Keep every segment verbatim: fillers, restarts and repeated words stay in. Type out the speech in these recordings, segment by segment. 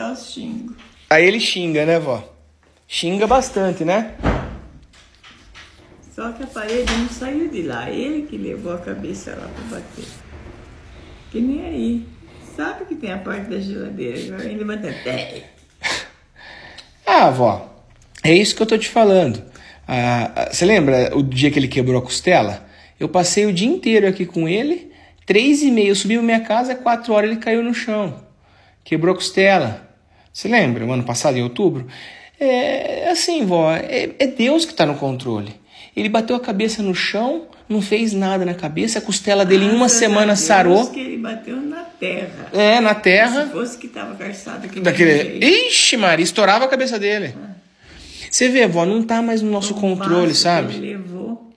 até os xingos. Aí ele xinga, né, vó? Xinga bastante, né? Só que a parede não saiu de lá. Ele que levou a cabeça lá pra bater. Que nem aí. Sabe que tem a parte da geladeira. Agora ele levanta até. Ah, vó. É isso que eu tô te falando. Ah, você lembra o dia que ele quebrou a costela? Eu passei o dia inteiro aqui com ele. Três e meia eu subi pra minha casa. Quatro horas ele caiu no chão. Quebrou a costela. Você lembra? O ano passado, em outubro. É assim, vó. É, é Deus que tá no controle. Ele bateu a cabeça no chão, não fez nada na cabeça, a costela dele em uma semana sarou. Que ele bateu na terra. É, na terra. Se fosse que tava garçado aquele daquele... Ixi, Maria, estourava a cabeça dele. Ah. Você vê, vó, não tá mais no nosso controle, sabe? Ele levou.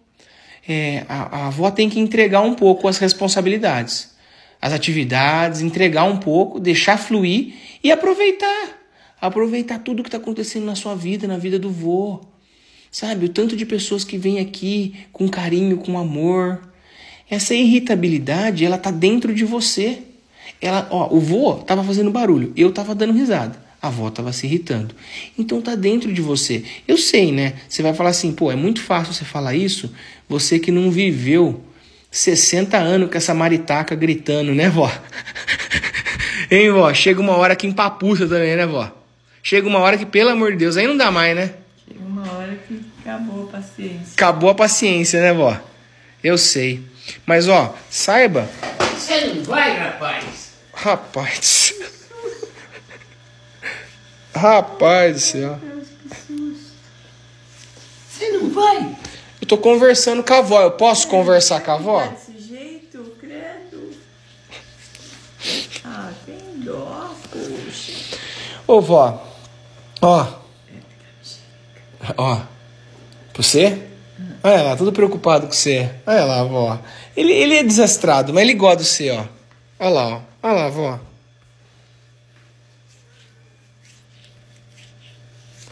É, a, a avó tem que entregar um pouco as responsabilidades, as atividades, entregar um pouco, deixar fluir e aproveitar. Aproveitar tudo que tá acontecendo na sua vida, na vida do vô. Sabe, o tanto de pessoas que vêm aqui com carinho, com amor. Essa irritabilidade, ela tá dentro de você. Ela, ó, o vô tava fazendo barulho, eu tava dando risada, a avó tava se irritando. Então tá dentro de você. Eu sei, né? Você vai falar assim, pô, é muito fácil você falar isso, você que não viveu sessenta anos com essa maritaca gritando, né, vó? Hein, vó? Chega uma hora que empapuça também, né, vó? Chega uma hora que, pelo amor de Deus, aí não dá mais, né? Acabou a paciência. Acabou a paciência, né, vó? Eu sei. Mas, ó, saiba... Você não vai, rapaz? Rapaz... rapaz do céu. Você não vai? Eu tô conversando com a avó. Eu posso é, conversar com a avó? Desse jeito, credo. Ah, tem dó, poxa. Ô, vó. Ó. Ó. Você? Olha lá, todo preocupado com você. Olha lá, vó. Ele, ele é desastrado, mas ele gosta de você, ó. Olha lá, ó. Olha lá, vó.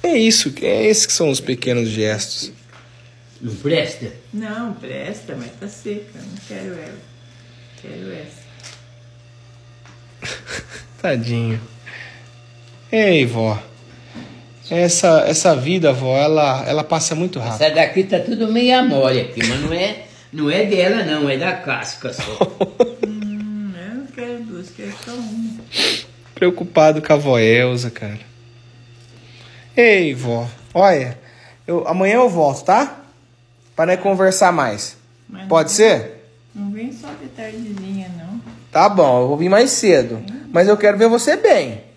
É isso, é esses que são os pequenos gestos. Não presta? Não, presta, mas tá seca. Não quero ela. Quero essa. Tadinho. Ei, vó. Essa, essa vida, vó, ela, ela passa muito rápido. Essa daqui tá tudo meio amole aqui, mas não é, não é dela não, é da casca só. hum, eu não quero duas, quero só uma. Preocupado com a vó Elza, cara. Ei, vó, olha, eu, amanhã eu volto, tá? Para não conversar mais. Mas pode não, ser? Não vem só de tardezinha, não. Tá bom, eu vou vir mais cedo. Hum. Mas eu quero ver você bem.